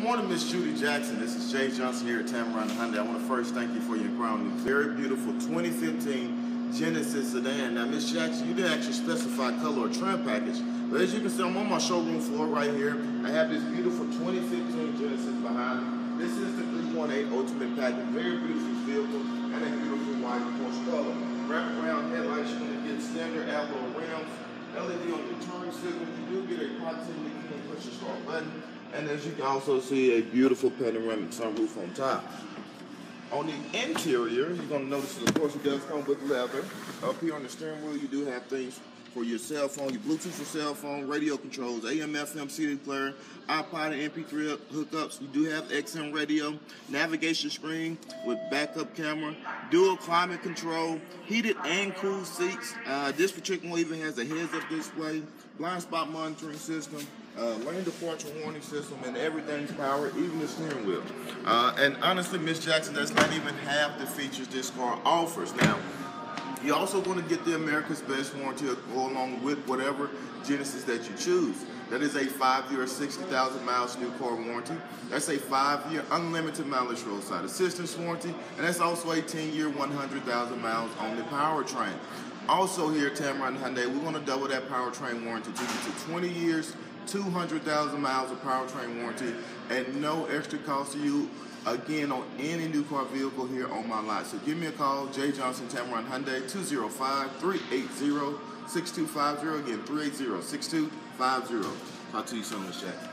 Good morning, Miss Judy Jackson. This is Jay Johnson here at Tameron Hyundai. I want to first thank you for your ground new, very beautiful 2015 Genesis sedan. Now, Miss Jackson, you didn't actually specify color or trim package, but as you can see, I'm on my showroom floor right here. I have this beautiful 2015 Genesis behind me. This is the 318 Ultimate Packet, very beautiful vehicle, and a beautiful white Porsche color. Wrap around headlights, you're going to get standard alloy rims, LED on your turn signal. You do get a proximity key and push the start button. And as you can also see, a beautiful panoramic sunroof on top. On the interior, you're going to notice that, of course, it does come with leather. Up here on the steering wheel, you do have things for your cell phone, your Bluetooth for cell phone, radio controls, AM, FM, CD player, iPod and MP3 hookups. You do have XM radio, navigation screen with backup camera, dual climate control, heated and cooled seats. This particular one even has a heads-up display, blind spot monitoring system, lane departure warning system, and everything's powered, even the steering wheel. And honestly, Miss Jackson, that's not even half the features this car offers. Now, you're also going to get the America's Best Warranty to go along with whatever Genesis that you choose. That is a 5-year, 60,000 miles new car warranty. That's a 5-year unlimited mileage roadside assistance warranty. And that's also a 10-year, 100,000 miles on the powertrain. Also here at Tameron Hyundai, we're going to double that powertrain warranty to you to 20 years, 200,000 miles of powertrain warranty at no extra cost to you, again, on any new car vehicle here on my lot. So give me a call, Jay Johnson, Tameron Hyundai, 205-380-6250, again, 380-6250. Talk to you soon, Miss Jack.